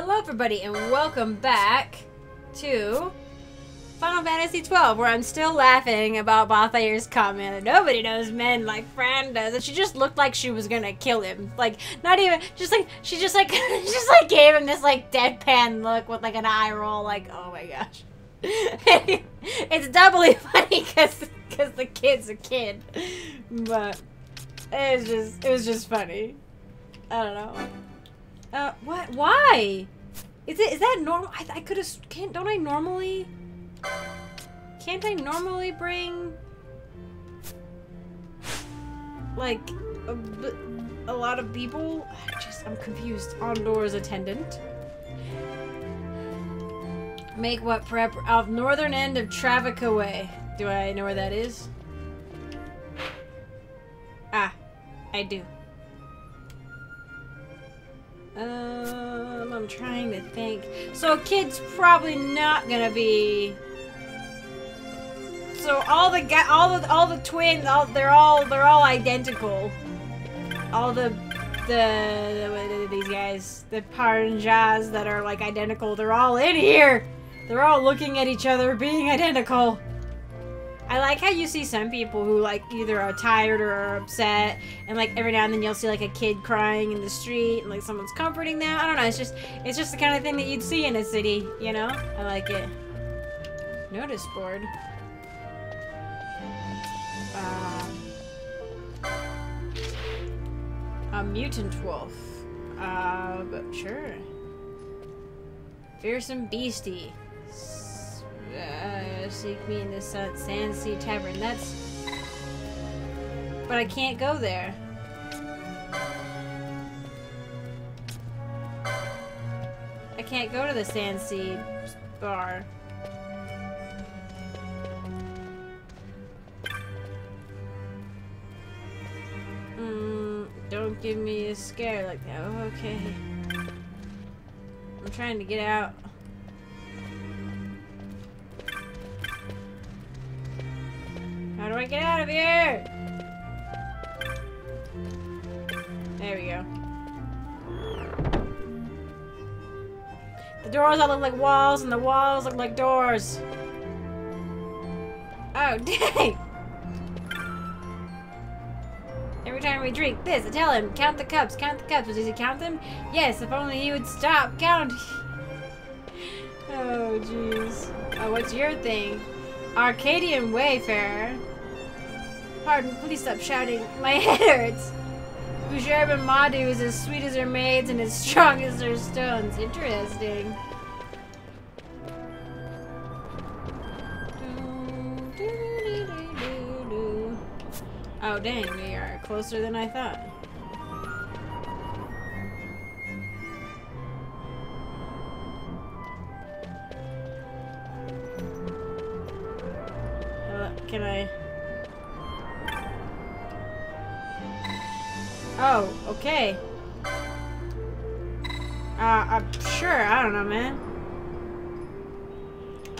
Hello everybody and welcome back to Final Fantasy XII, where I'm still laughing about Balthier's comment that nobody knows men like Fran does, and she just looked like she was gonna kill him. Like, not even, just like, she just like, just like gave him this like deadpan look with like an eye roll, like, oh my gosh. It's doubly funny because the kid's a kid, but it was just funny. I don't know. What? Why? Is that normal? I could have, can't I normally bring, like, a lot of people? I'm confused. Ondore's attendant. Make what prep off northern end of Travica Way. Do I know where that is? Ah, I do. I'm trying to think. So a kid's probably not gonna be. So all the twins, they're all identical. All the these guys, the Parnjas that are like identical, they're all in here. They're all looking at each other, being identical. I like how you see some people who like either are tired or are upset, and like every now and then you'll see like a kid crying in the street and like someone's comforting them. I don't know, it's just the kind of thing that you'd see in a city, you know? I like it. Notice board. A mutant wolf. But sure. Fearsome beastie. Seek me in the Sand Sea Tavern. That's... But I can't go there. I can't go to the Sand Sea bar. Don't give me a scare like that. Oh, okay. I'm trying to get out. How do I get out of here? There we go. The doors all look like walls, and the walls look like doors. Oh, dang! Every time we drink this, I tell him, count the cups, count the cups. Does he count them? Yes, if only he would stop counting. Oh, jeez. Oh, what's your thing? Arcadian Wayfarer. Pardon, please stop shouting. My head hurts. Bujerban Madu is as sweet as her maids and as strong as her stones. Interesting. Oh, dang, we are closer than I thought. Can I? Oh, okay. I'm sure, I don't know, man.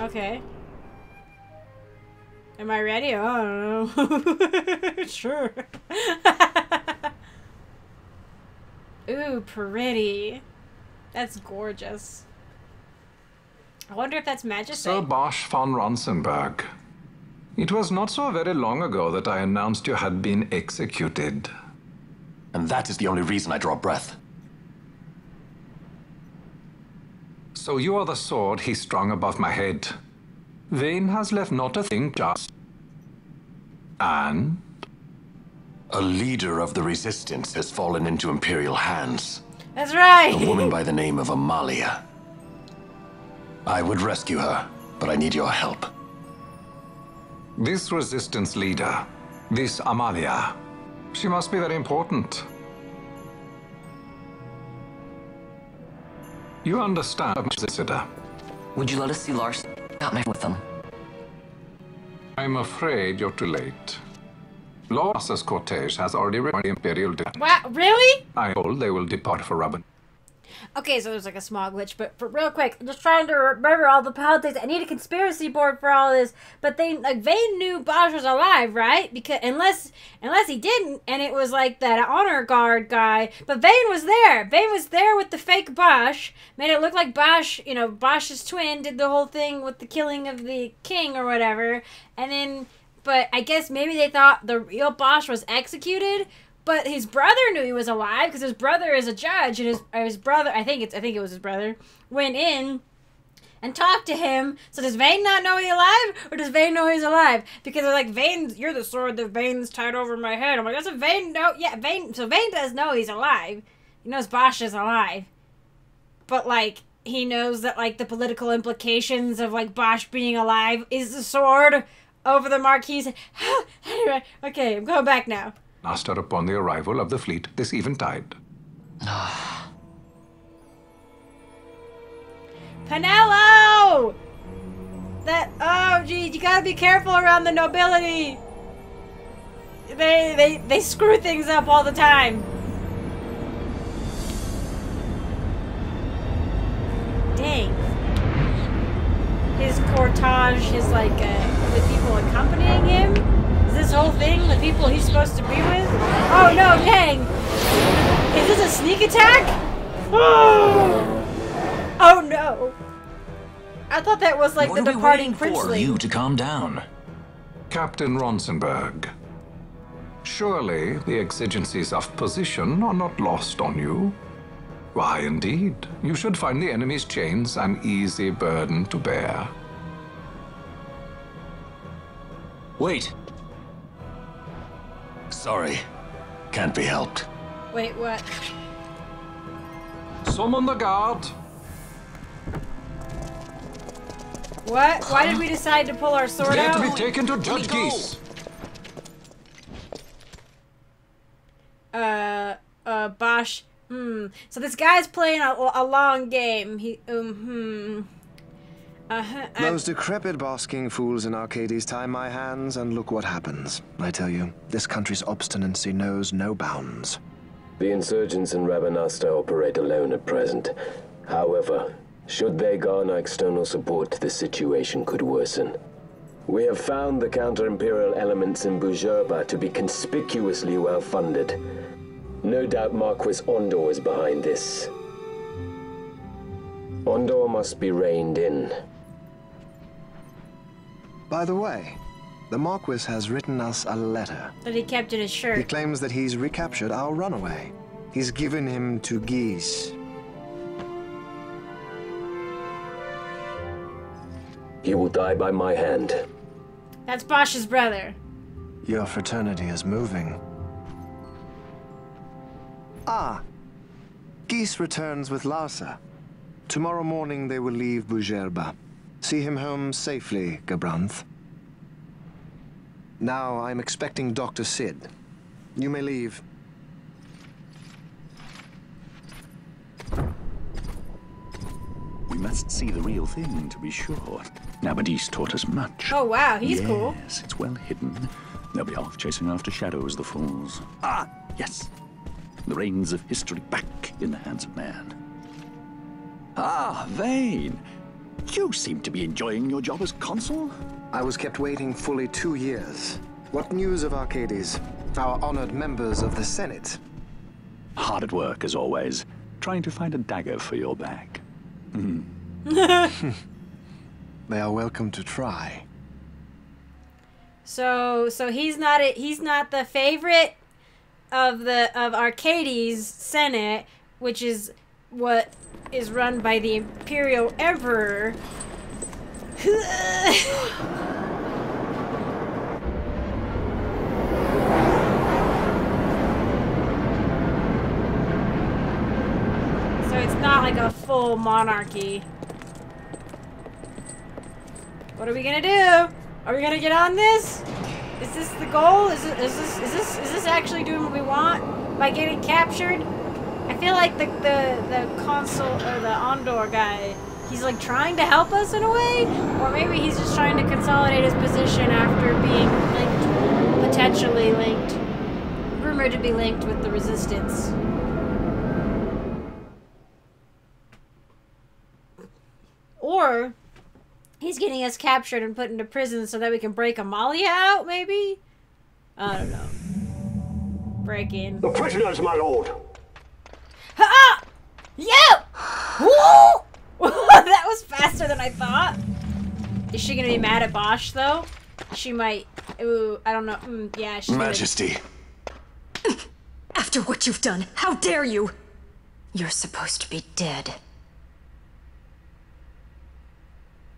Okay. Am I ready? Oh, I don't know. Sure. Ooh, pretty. That's gorgeous. I wonder if that's magic. So Bosch von Ronsenberg. It was not so very long ago that I announced you had been executed. And that is the only reason I draw breath. So you are the sword he strung above my head. Vayne has left not a thing just. And? A leader of the resistance has fallen into Imperial hands. That's right! A woman by the name of Amalia. I would rescue her, but I need your help. This resistance leader, this Amalia, she must be very important. You understand, Sida. Would you let us see Lars? Got me with them. I'm afraid you're too late. Lars's cortege has already reached Imperial. What? Really? I hold they will depart for Rabban. Okay, so there's like a small glitch, but for real quick, I'm just trying to remember all the politics. I need a conspiracy board for all this, but they like Vayne knew Bosch was alive, right? Because unless he didn't, and it was like that honor guard guy. But Vayne was there. Vayne was there with the fake Bosch, made it look like Bosch, you know, Bosch's twin did the whole thing with the killing of the king or whatever, and then. But I guess maybe they thought the real Bosch was executed. But his brother knew he was alive because his brother is a judge, and his brother, I think it was his brother, went in and talked to him. So does Vayne not know he's alive, or does Vayne know he's alive? Because they're like, Vayne, you're the sword that Vayne's tied over my head. I'm like, doesn't Vayne know? Yeah, Vayne. So Vayne does know he's alive. He knows Bosch is alive. But like, he knows that like the political implications of like Bosch being alive is the sword over the Marquis. Anyway, okay, I'm going back now. Master, upon the arrival of the fleet this eventide. Penelo! That, oh geez, you gotta be careful around the nobility. They screw things up all the time. Dang. His cortege, his like, the people accompanying him. This whole thing, the people he's supposed to be with? Oh no, dang! Is this a sneak attack? Oh no! I thought that was like the departing princeling. What are we waiting for you to calm down? Captain Ronsenberg, surely the exigencies of position are not lost on you. Why indeed, you should find the enemy's chains an easy burden to bear. Wait. Sorry, can't be helped. Wait, what? Summon the guard. What? Why did we decide to pull our sword out? To be taken to Judge Geese. Bosch. So this guy's playing a long game. He, Those decrepit basking fools in Arcadis tie my hands, and look what happens. I tell you, this country's obstinacy knows no bounds. The insurgents in Rabanasta operate alone at present. However, should they garner external support, the situation could worsen. We have found the counter-imperial elements in Bujerba to be conspicuously well-funded. No doubt Marquis Ondor is behind this. Ondor must be reined in. By the way, the Marquis has written us a letter. That he kept in his shirt. He claims that he's recaptured our runaway. He's given him to Geese. He will die by my hand. That's Bosch's brother. Your fraternity is moving. Ah, Geese returns with Larsa. Tomorrow morning they will leave Bujerba. See him home safely, Gabranth. Now I'm expecting Dr. Sid. You may leave. We must see the real thing, to be sure. Nabadis taught us much. Oh, wow, he's cool. Yes, it's well hidden. They'll be off chasing after shadows, the fools. Ah, yes. The reins of history back in the hands of man. Ah, Vayne. You seem to be enjoying your job as consul. I was kept waiting fully 2 years. What news of Arcadis, our honored members of the Senate? Hard at work, as always, trying to find a dagger for your back. They are welcome to try. So he's not the favorite of Arcadis' Senate, which is what is run by the Imperial Emperor. So it's not like a full monarchy. What are we gonna do? Are we gonna get on this? Is this the goal? Is this actually doing what we want by getting captured? I feel like the consul or the Ondor guy, he's like trying to help us in a way, or maybe he's just trying to consolidate his position after being linked, potentially linked, rumored to be linked with the resistance. Or he's getting us captured and put into prison so that we can break Amalia out, maybe? I don't know. Break in. The prisoners, my lord! Ha-ah! Yeah! Woo! That was faster than I thought. Is she gonna be mad at Bosch, though? She might... Ooh, I don't know. Yeah, she's Majesty. Gonna... After what you've done, how dare you? You're supposed to be dead.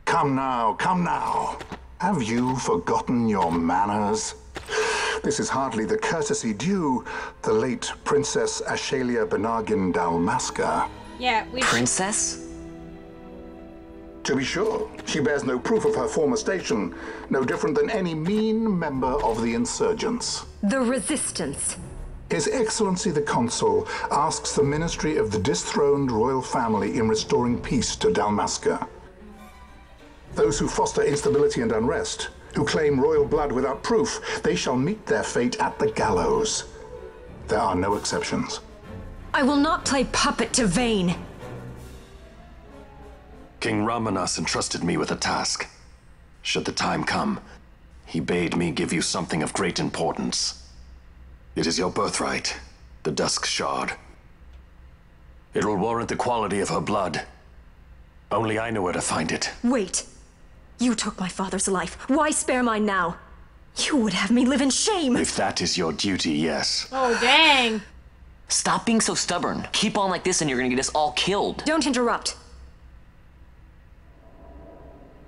Come now, come now. Have you forgotten your manners? This is hardly the courtesy due the late Princess Ashelia Benargin Dalmasca. Yeah, we... Princess? To be sure, she bears no proof of her former station, no different than any mean member of the insurgents. The Resistance. His Excellency the Consul asks the ministry of the dethroned royal family in restoring peace to Dalmasca. Those who foster instability and unrest, who claim royal blood without proof, they shall meet their fate at the gallows. There are no exceptions. I will not play puppet to Vayne. King Ramanas entrusted me with a task. Should the time come, he bade me give you something of great importance. It is your birthright, the Dusk Shard. It will warrant the quality of her blood. Only I know where to find it. Wait. You took my father's life. Why spare mine now? You would have me live in shame. If that is your duty, yes. Oh, dang. Stop being so stubborn. Keep on like this and you're gonna get us all killed. Don't interrupt.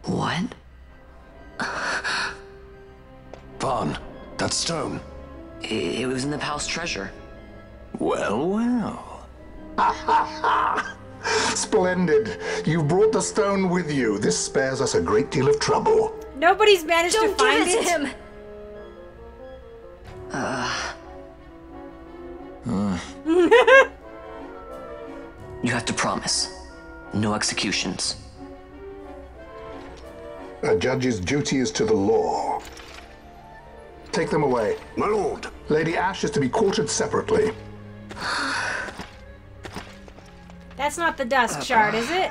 What? Vaan, that stone. It was in the palace treasure. Well, well. Ha ha ha! Splendid. You brought the stone with you. This spares us a great deal of trouble. Nobody's managed to find it. Don't give it to him. You have to promise. No executions. A judge's duty is to the law. Take them away. My lord. Lady Ash is to be quartered separately. That's not the Dusk Shard, is it?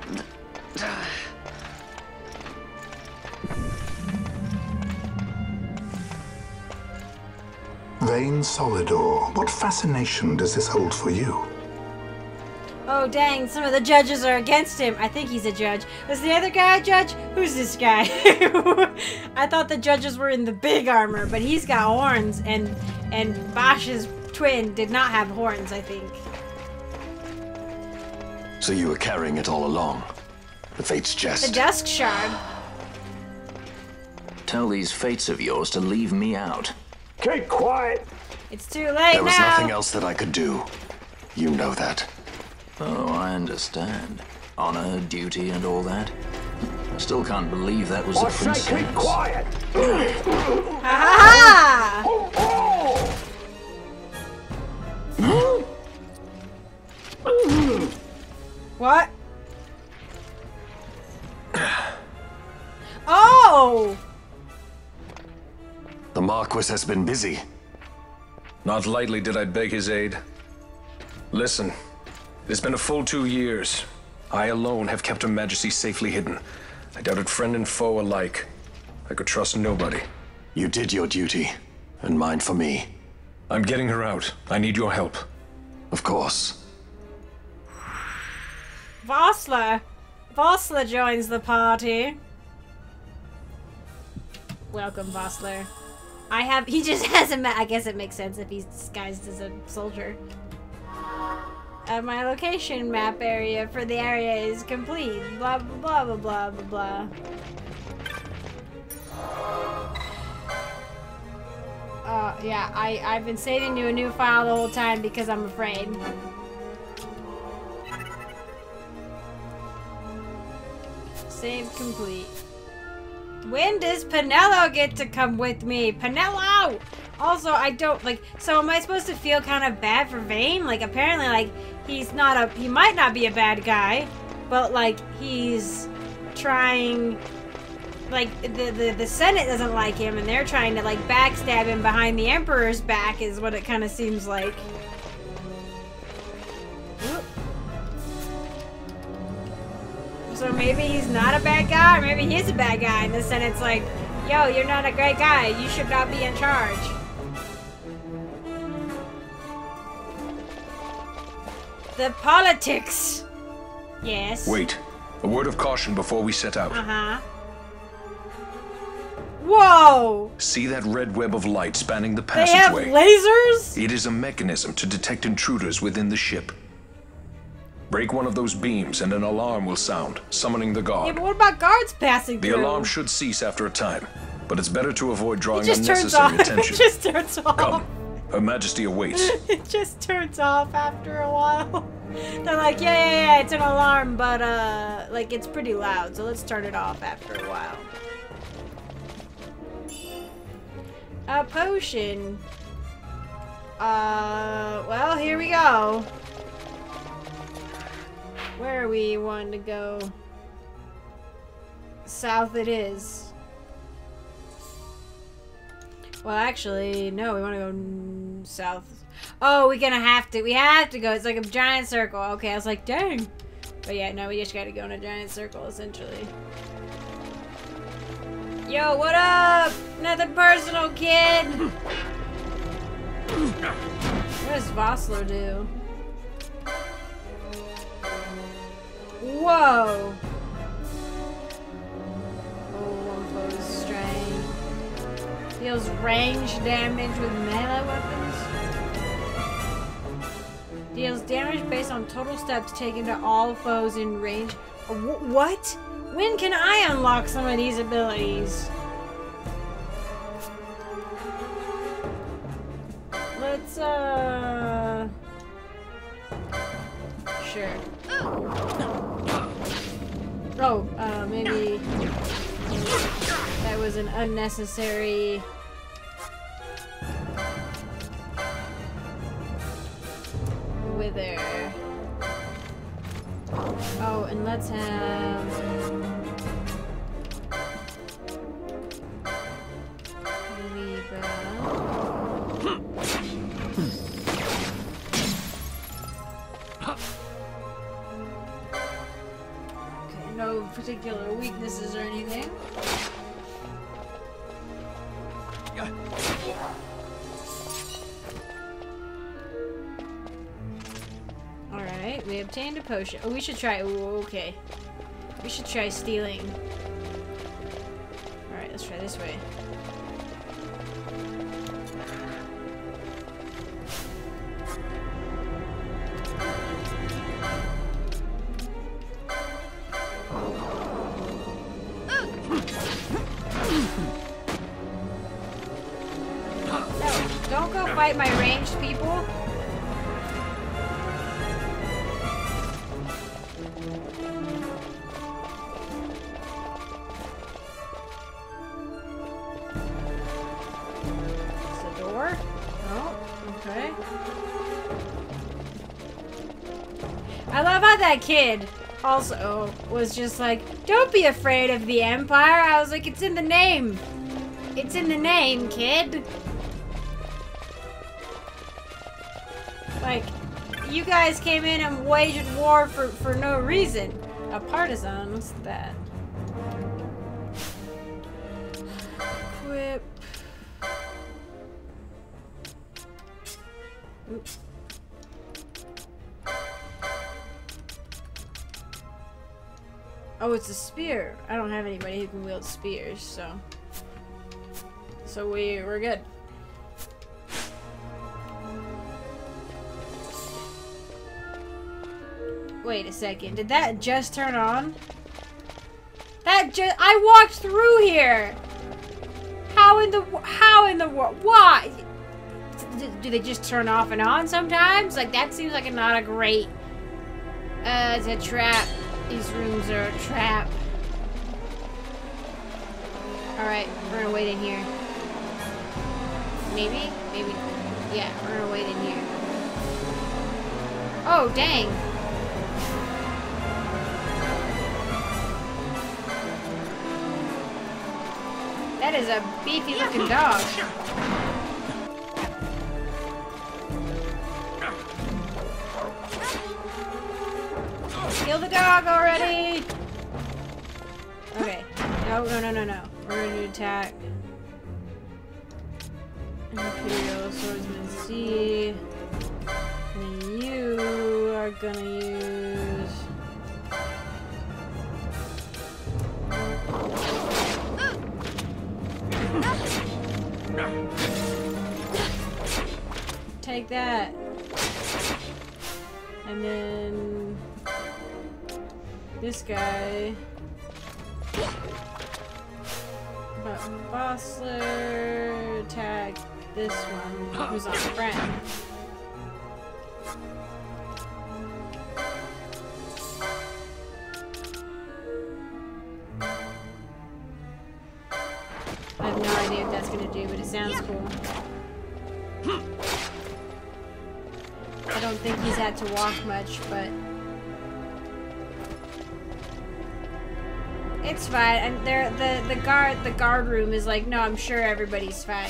Vayne Solidor, what fascination does this hold for you? Oh dang, some of the judges are against him. I think he's a judge. Was the other guy a judge? Who's this guy? I thought the judges were in the big armor, but he's got horns, and Bosch's twin did not have horns, I think. So you were carrying it all along. The fate's jest. The Dusk Shard. Tell these fates of yours to leave me out. Keep quiet. It's too late now. There was nothing else that I could do. You know that. Oh, I understand. Honor, duty, and all that. I still can't believe that was a princess. I say keep quiet! Ha ha ha! What? Oh! The Marquis has been busy. Not lightly did I beg his aid. Listen. It's been a full 2 years. I alone have kept Her Majesty safely hidden. I doubted friend and foe alike. I could trust nobody. You did your duty, and mine for me. I'm getting her out. I need your help. Of course. Vossler! Vossler joins the party. Welcome, Vossler. He just hasn't met. I guess it makes sense if he's disguised as a soldier. My location map area for the area is complete. Blah, blah, blah, blah, blah, blah. Yeah, I've been saving you a new file the whole time because I'm afraid. Save complete. When does Penelo get to come with me? Penelo! Also, I don't, like, so am I supposed to feel kind of bad for Vayne? Like, apparently, like, he's not a, he might not be a bad guy, but, like, he's trying, like, the Senate doesn't like him, and they're trying to, like, backstab him behind the Emperor's back is what it kind of seems like. Ooh. So maybe he's not a bad guy, or maybe he is a bad guy, and then it's like, yo, you're not a great guy, you should not be in charge. The politics! Yes. Wait. A word of caution before we set out. Uh-huh. Whoa! See that red web of light spanning the passageway? They have lasers? It is a mechanism to detect intruders within the ship. Break one of those beams and an alarm will sound, summoning the guard. Yeah, but what about guards passing through? The alarm should cease after a time, but it's better to avoid drawing unnecessary attention. It just turns off. Come. Her Majesty awaits. It just turns off after a while. They're like, yeah, it's an alarm, but, like, it's pretty loud, so let's turn it off after a while. A potion. Well, here we go. Where are we wanting to go? South it is. Well, actually, no, we want to go south. Oh, we're gonna have to. We have to go. It's like a giant circle. Okay, I was like, dang. But yeah, no, we just gotta go in a giant circle, essentially. Yo, what up? Nothing personal, kid. What does Vossler do? Whoa! Oh, Wumpo's strain. Deals range damage with melee weapons. Deals damage based on total steps taken to all foes in range. What? When can I unlock some of these abilities? Let's, sure. Oh, maybe that was an unnecessary... wither. Oh, and let's have... particular weaknesses or anything. Alright, we obtained a potion. Oh, we should try... Ooh, okay. We should try stealing. Alright, let's try this way. Kid also was just like, don't be afraid of the Empire. I was like, it's in the name. It's in the name, kid. Like, you guys came in and waged war for no reason. A partisan, what's that? Equip. Oops. Oh, it's a spear. I don't have anybody who can wield spears, so we're good. Wait a second. Did that just turn on? I walked through here. How in the world? Why? Do they just turn off and on sometimes? Like, that seems like not a great. It's a trap. These rooms are a trap. Alright, we're gonna wait in here. Maybe. Yeah, we're gonna wait in here. Oh, dang. That is a beefy looking dog. Kill the dog already! No, no, no, no, no. We're going to attack Imperial Swordsman Z. And you are going to use... Take that. And then... this guy... but Vossler attack this one who's on Fran. I have no idea what that's gonna do, but it sounds cool. I don't think he's had to walk much, but it's fine. And there, the guard room is like, no, I'm sure everybody's fine.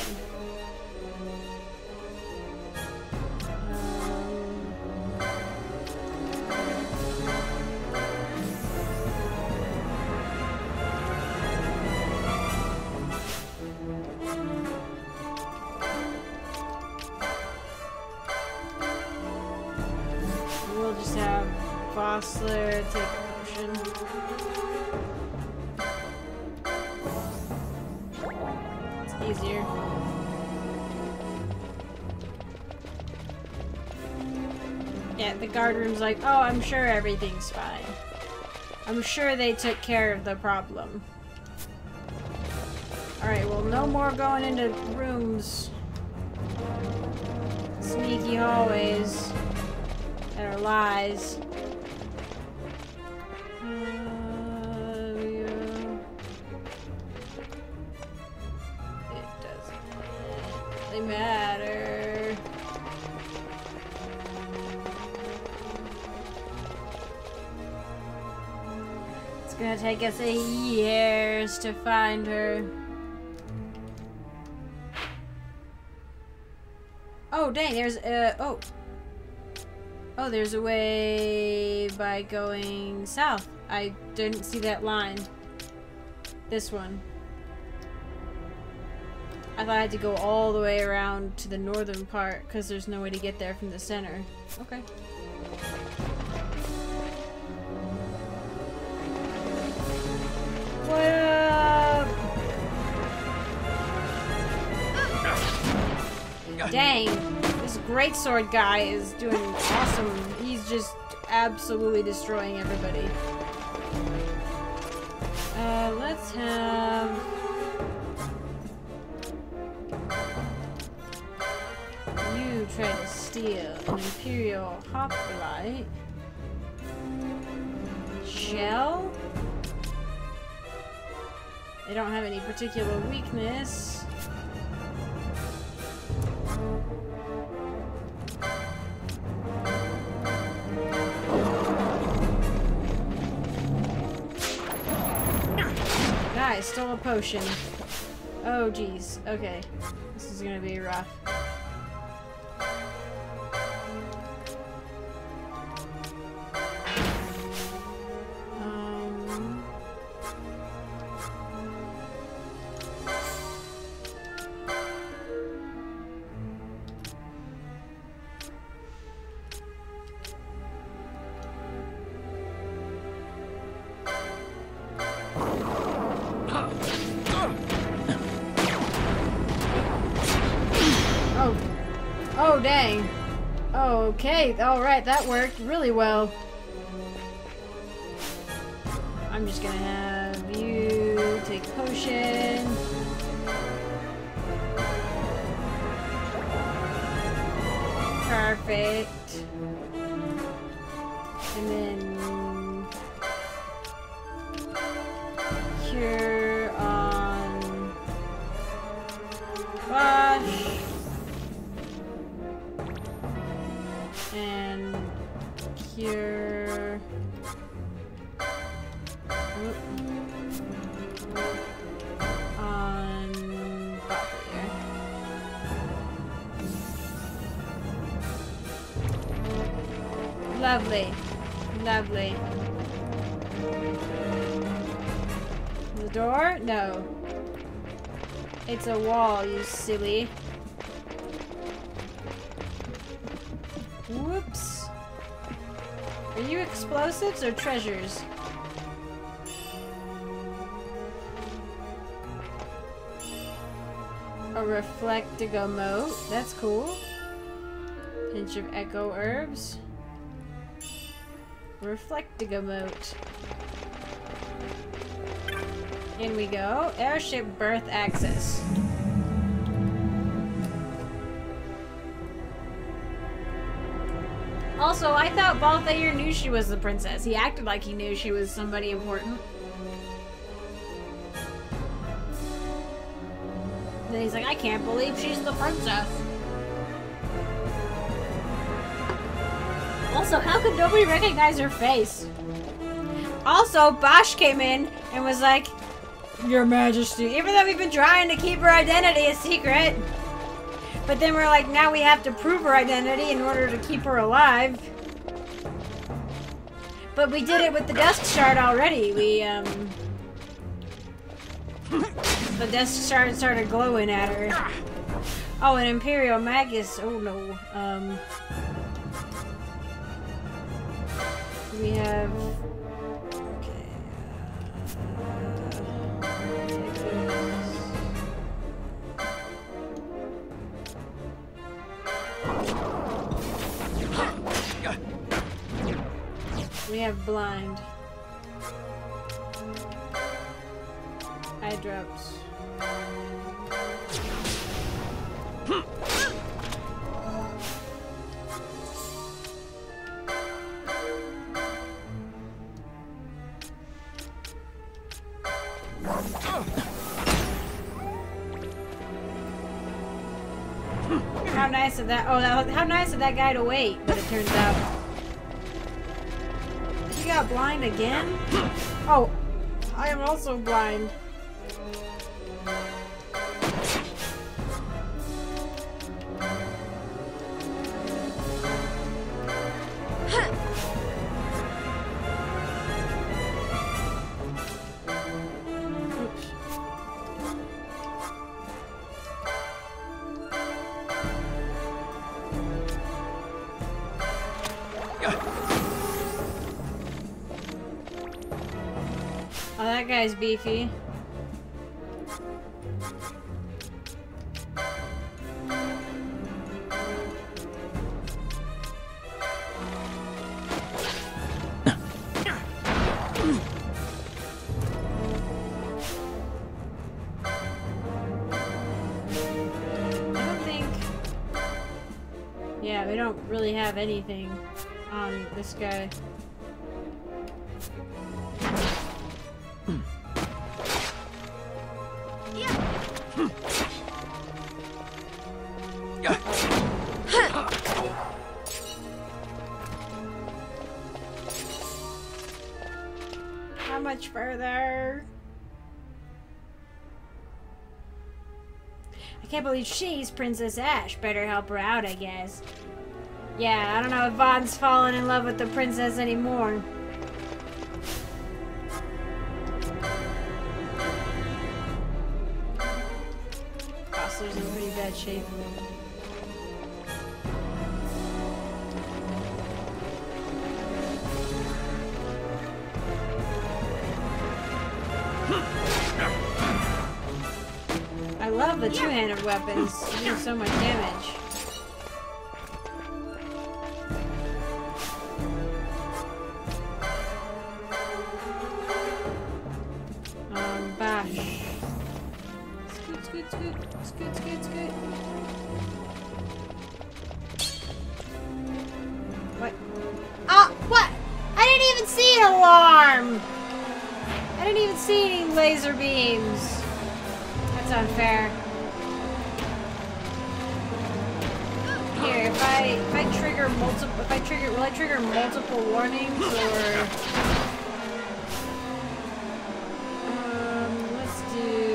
We'll just have Vossler take a potion. Easier. Yeah, the guard room's like, oh, I'm sure everything's fine. I'm sure they took care of the problem. Alright, well, no more going into rooms. Sneaky hallways that are lies. Matter. It's gonna take us years to find her. Oh dang, there's oh, there's a way by going south. I didn't see that line. This one. I thought I had to go all the way around to the northern part because there's no way to get there from the center. Okay. Whoa! Dang. This greatsword guy is doing awesome. He's just absolutely destroying everybody. Let's have... try to steal an Imperial Hoplite shell. They don't have any particular weakness. Guy stole a potion. Oh geez. Okay, this is gonna be rough. Dang. Okay, alright, that worked really well. I'm just gonna have you take potion. Perfect. And then... cure on... Wash. And cure. On Balthier. Lovely. Lovely. We'll door? No. It's a wall, you silly. Whoops. Are you explosives or treasures? A Reflectigamote. That's cool. Pinch of Echo Herbs. Reflectigamote. In we go. Airship berth access. Also, I thought Balthier knew she was the princess. He acted like he knew she was somebody important. Then he's like, I can't believe she's the princess. Also, how could nobody recognize her face? Also, Bosch came in and was like, Your Majesty. Even though we've been trying to keep her identity a secret. But then we're like, now we have to prove her identity in order to keep her alive. But we did it with the Dusk Shard already. The Dusk Shard started glowing at her. Oh, an Imperial Magus. Oh, no. We have... Okay. We have blind. Eye drops. How nice of that! Oh, how nice of that guy to wait. But it turns out she got blind again. Oh, I am also blind. That guy's beefy. Yeah, we don't really have anything on this guy. Further. I can't believe she's Princess Ash. Better help her out, I guess. Yeah, I don't know if Vaughn's fallen in love with the princess anymore. Vossler's in pretty bad shape. The two-handed weapons do so much damage. Bash. Scoot, scoot, scoot. Scoot, scoot, scoot. What? Oh, what? I didn't even see an alarm! I didn't even see any laser beams. That's unfair. Will I trigger multiple warnings, or... let's do...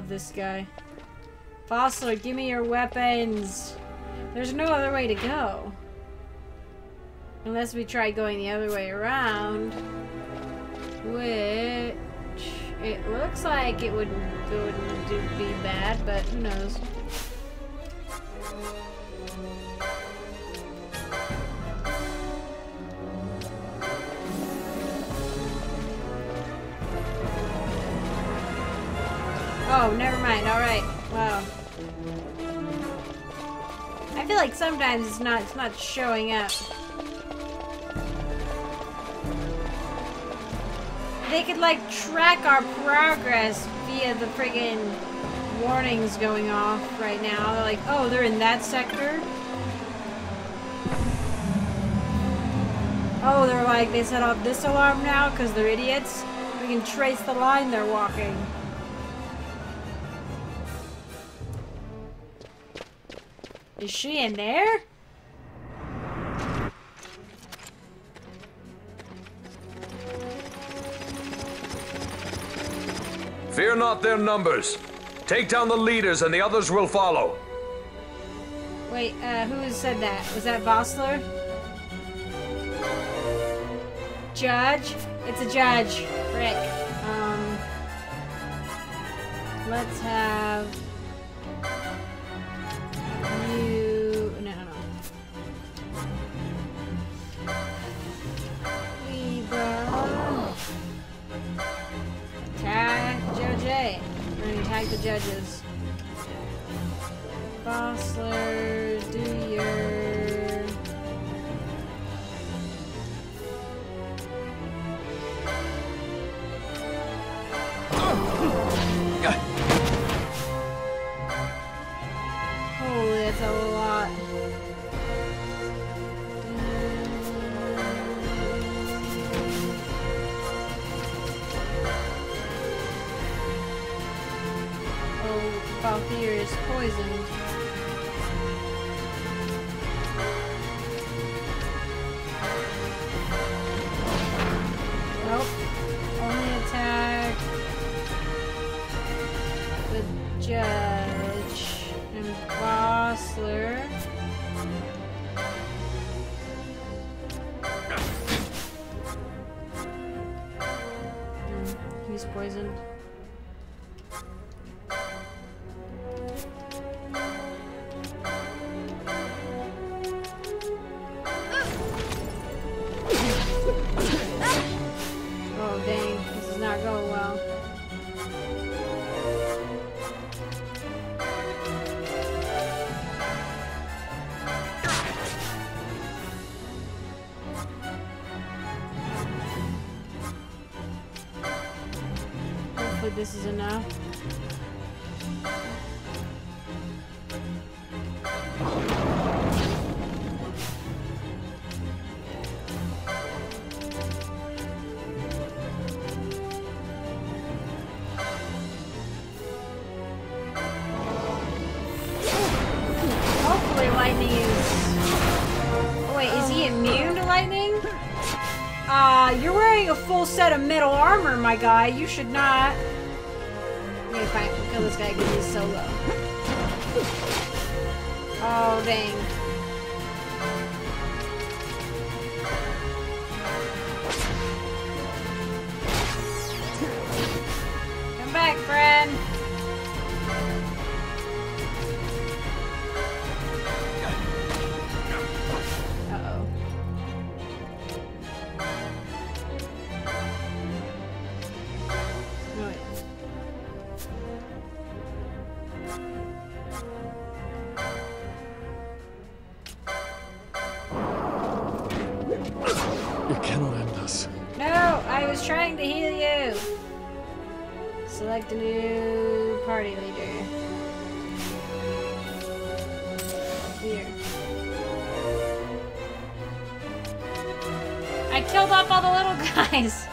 love this guy. Vossler, give me your weapons. There's no other way to go. Unless we try going the other way around. Which... it looks like it wouldn't be bad, but who knows. Oh, never mind. Alright. Wow. I feel like sometimes it's not showing up. They could, like, track our progress via the friggin' warnings going off right now. They're like, oh, they're in that sector? Oh, they're like, they set off this alarm now because they're idiots? We can trace the line they're walking. Is she in there? Fear not their numbers. Take down the leaders and the others will follow. Wait, who said that? Was that Vossler? Judge? It's a judge. Frick. Let's have... you... no, no. We go... tag Judge A. We're gonna tag the judges. Vossler, do your... holy, that's a lot. Balthier is poisoned. Nope. Only attack the judge and Vossler. He's poisoned. This is enough. Hopefully lightning is... oh, wait, is he immune to lightning? You're wearing a full set of metal armor, my guy. You should not. Fine, we'll kill this guy because he's so low. Oh, dang. Come back, friend. Uh-oh. No, wait. Trying to heal you. Select a new party leader. Here. I killed off all the little guys.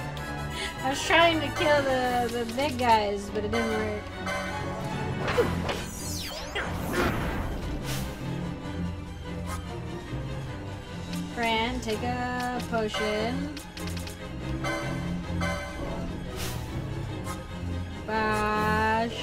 I was trying to kill the big guys, but it didn't work. Fran, take a potion. Bash.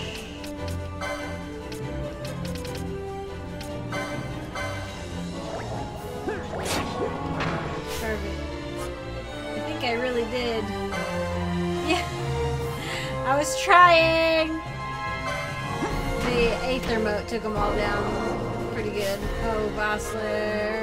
was trying! The Aether mote took them all down pretty good. Oh, Vossler.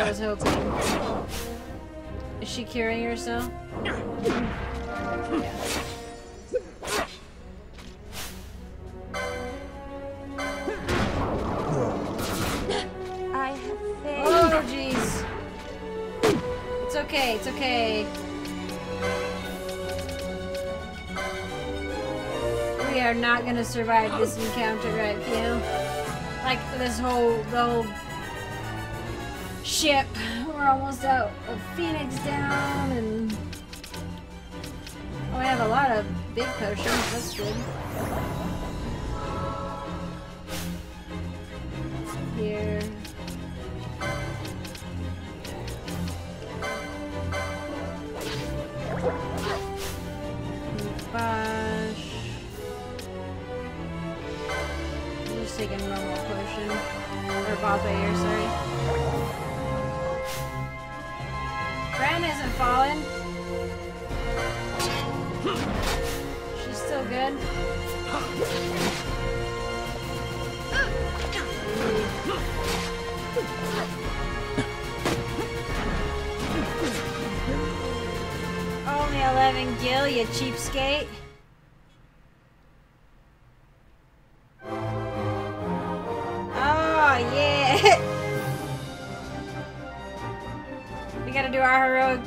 I was hoping. Is she curing herself? Yeah. I have failed. Oh jeez. It's okay. It's okay. We are not gonna survive this encounter, right? You know, like this whole ship. We're almost out of Phoenix down, and oh, we have a lot of big potions. That's good. Here. Bosh. I'm just taking a normal potion. Or Balthier, sorry. Fran isn't falling. She's still good. Only 11 gil, you cheapskate.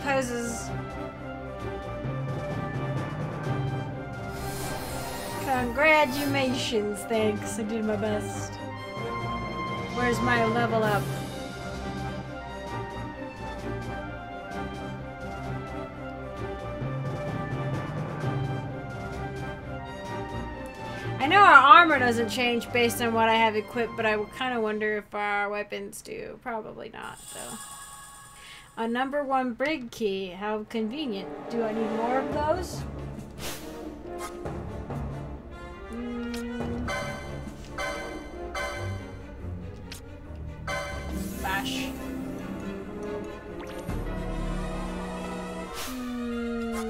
Poses. Congratulations, thanks. I did my best. Where's my level up? I know our armor doesn't change based on what I have equipped, but I kind of wonder if our weapons do. Probably not, though. A #1 brig key. How convenient. Do I need more of those? Bash.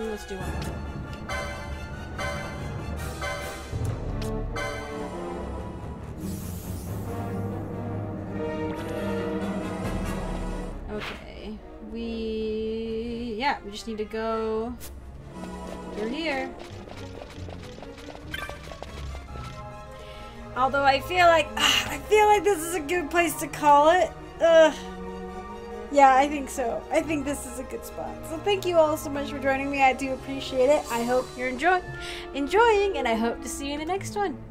Let's do one more. We just need to go through here. Although I feel like this is a good place to call it. Yeah, I think so. I think this is a good spot. So thank you all so much for joining me. I do appreciate it. I hope you're enjoying, and I hope to see you in the next one.